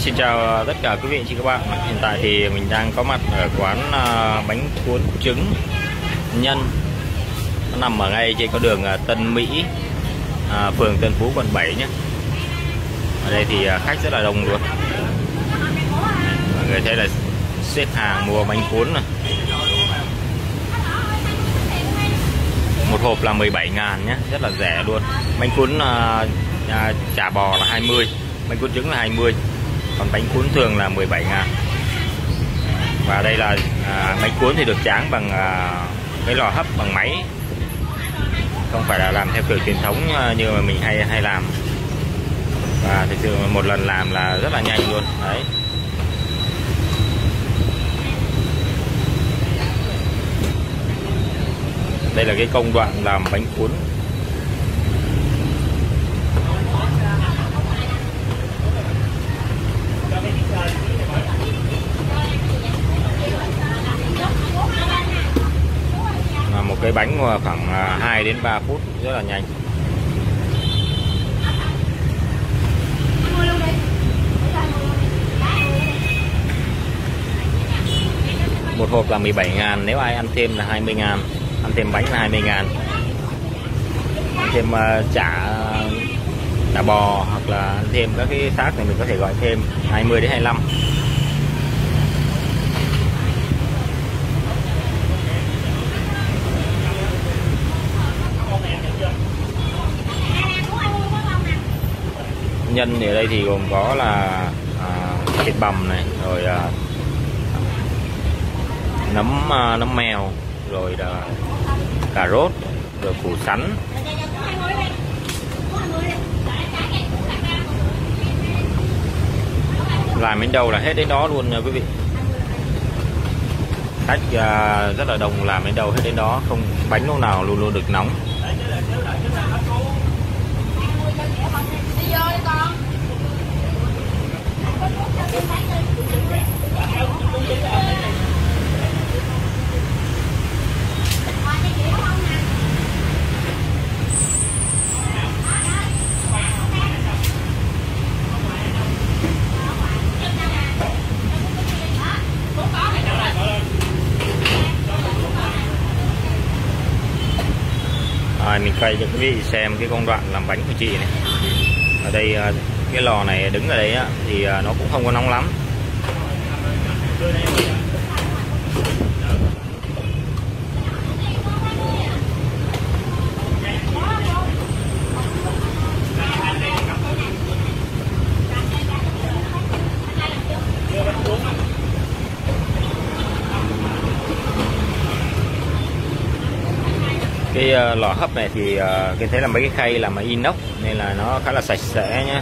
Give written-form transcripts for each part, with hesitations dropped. Xin chào tất cả quý vị chị các bạn. Hiện tại thì mình đang có mặt ở quán bánh cuốn trứng nhân. Nó nằm ở ngay trên con đường Tân Mỹ, phường Tân Phú, quận 7 nhé. Ở đây thì khách rất là đông luôn. Mọi người thấy là xếp hàng mua bánh cuốn này. Một hộp là 17.000 nhé, rất là rẻ luôn. Bánh cuốn chả bò là 20, bánh cuốn trứng là 20, còn bánh cuốn thường là 17.000. Và đây là bánh cuốn thì được tráng bằng cái lò hấp bằng máy, không phải là làm theo kiểu truyền thống như mà mình hay làm. Và thực sự một lần làm là rất là nhanh luôn đấy. Đây là cái công đoạn làm bánh cuốn. Một cái bánh khoảng 2 đến 3 phút, rất là nhanh. Một hộp là 17.000, nếu ai ăn thêm là 20.000, ăn thêm bánh là 20.000. Ăn thêm chả bò hoặc là ăn thêm các cái xác này mình có thể gọi thêm 20 đến 25. Nhân thì ở đây thì gồm có là thịt bằm này, rồi nấm mèo, rồi là cà rốt, rồi củ sắn. Làm đến đâu là hết đến đó luôn nha quý vị. Khách rất là đông, làm đến đâu hết đến đó, không bánh lúc nào luôn luôn được nóng. Mình quay cho quý vị xem cái công đoạn làm bánh của chị này. Ở đây cái lò này đứng ở đấy thì nó cũng không có nóng lắm. Cái lò hấp này thì mình thấy là mấy cái khay là máy inox nên là nó khá là sạch sẽ nhé.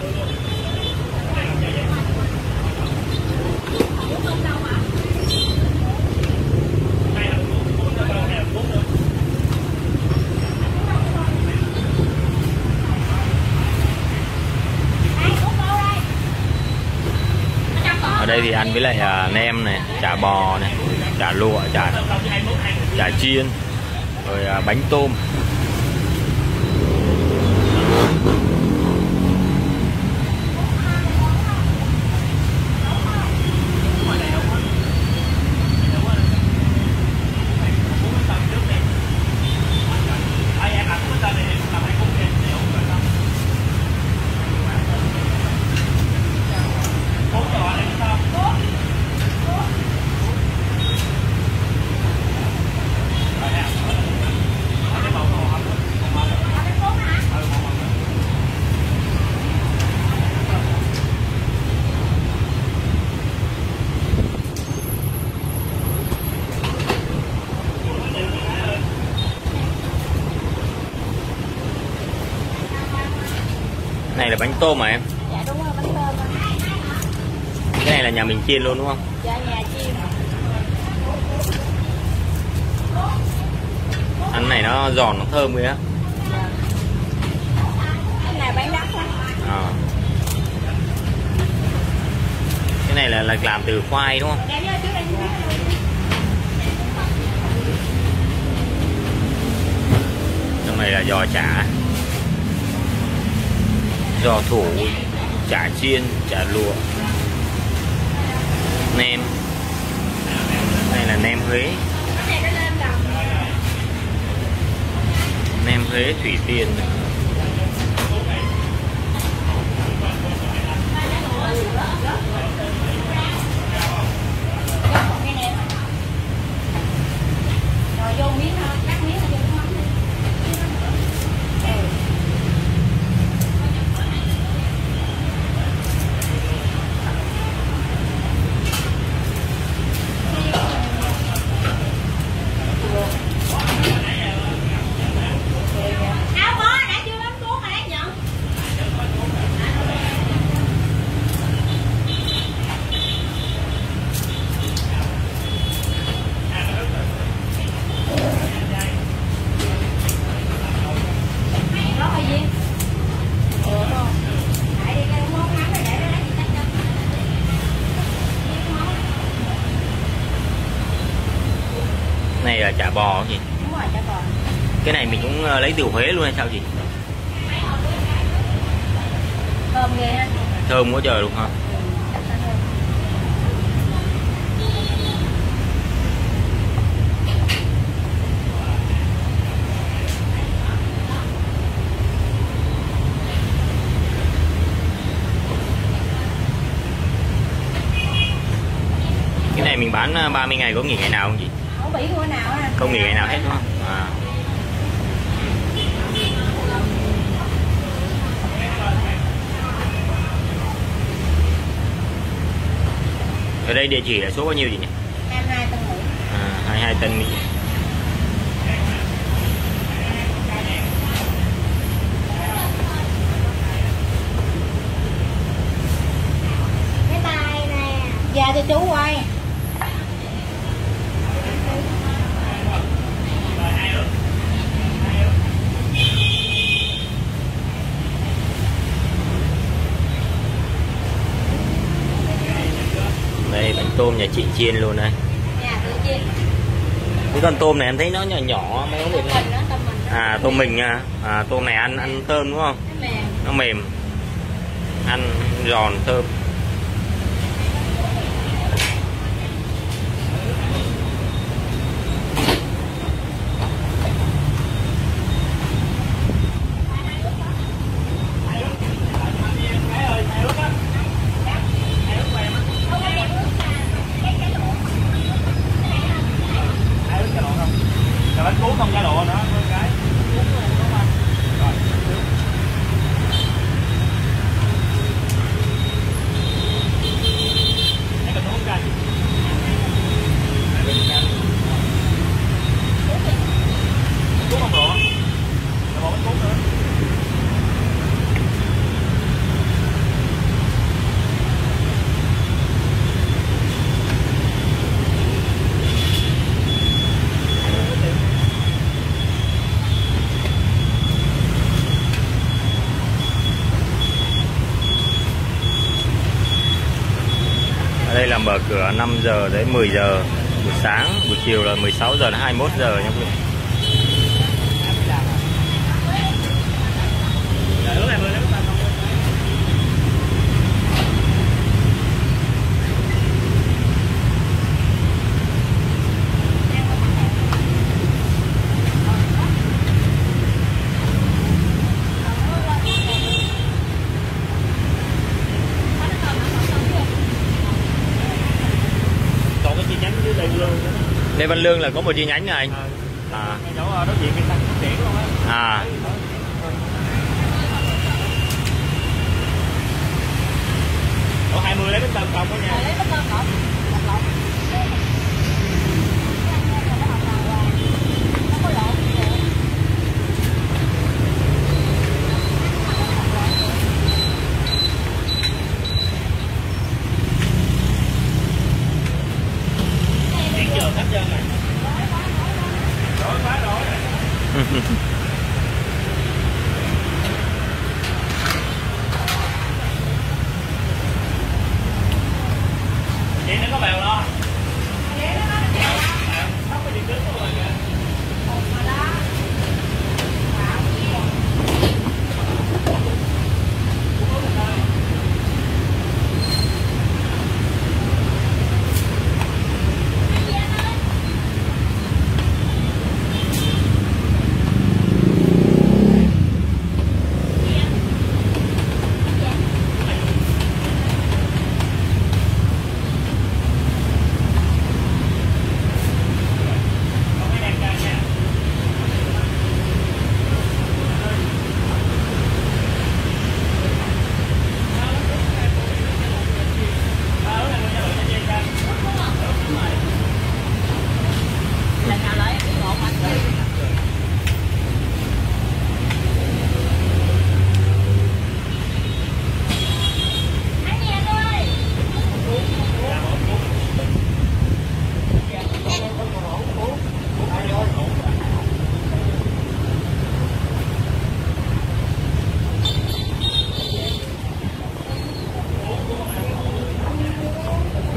Ở đây thì ăn với lại nem này, chả bò này, chả lụa, chả chiên, rồi bánh tôm. Này là bánh tôm mà em? Dạ đúng rồi, bánh tôm. Cái này là nhà mình chiên luôn đúng không? Dạ, nhà chiên. Ăn này nó giòn, nó thơm kìa. Dạ. Cái này bánh đắt lắm. Cái này là làm từ khoai đúng không? Trong này là giò chả, giò thủ, chả chiên, chả lụa. nem. Đây là nem Huế. Nem Huế Thủy Tiên. Này là chả bò gì? Đúng rồi, chả bò. Cái này mình cũng lấy từ Huế luôn hay sao chị? Thơm ghê. Thơm quá trời luôn hả? Cái này mình bán 30 ngày, có nghỉ ngày nào không chị? Không nghỉ ngày nào hết đúng không? À. Ở đây địa chỉ là số bao nhiêu gì nhỉ? 22 Tân Mỹ. À, 22 Tân Mỹ. Cái tay này dạ cho chú quay. Tôm nhà chị chiên luôn đây. Cái con tôm này em thấy nó nhỏ nhỏ mấy con này. À tôm mình à. À tôm này ăn thơm đúng không? Nó mềm. Ăn giòn thơm. Đây là mở cửa 5 giờ tới 10 giờ buổi sáng, buổi chiều là 16 giờ đến 21 giờ nha quý vị. Đây Văn Lương là có một chi nhánh này anh. À. À. Ủa 20 lấy bánh tôm cộng đó nha. Lấy bánh tôm cộng.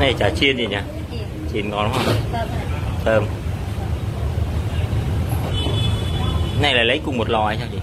này chả chiên gì nhỉ? Chiên ngon không? Thơm. Này là lấy cùng một lò hay sao chị?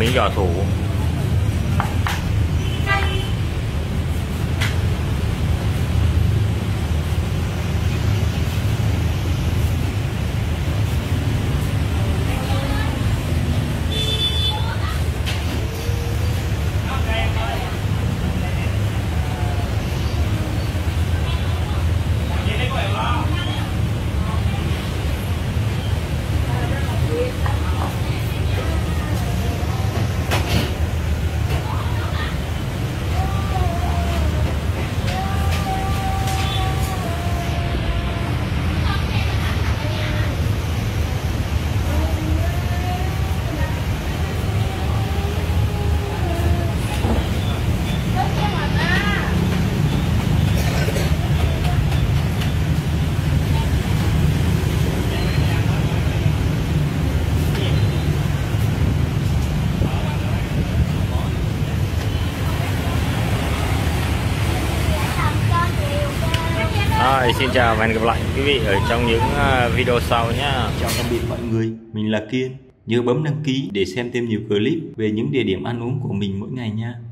Miếng giò thủ. Xin chào và hẹn gặp lại quý vị ở trong những video sau nhé. Chào tạm biệt mọi người, mình là Kiên. Nhớ bấm đăng ký để xem thêm nhiều clip về những địa điểm ăn uống của mình mỗi ngày nha.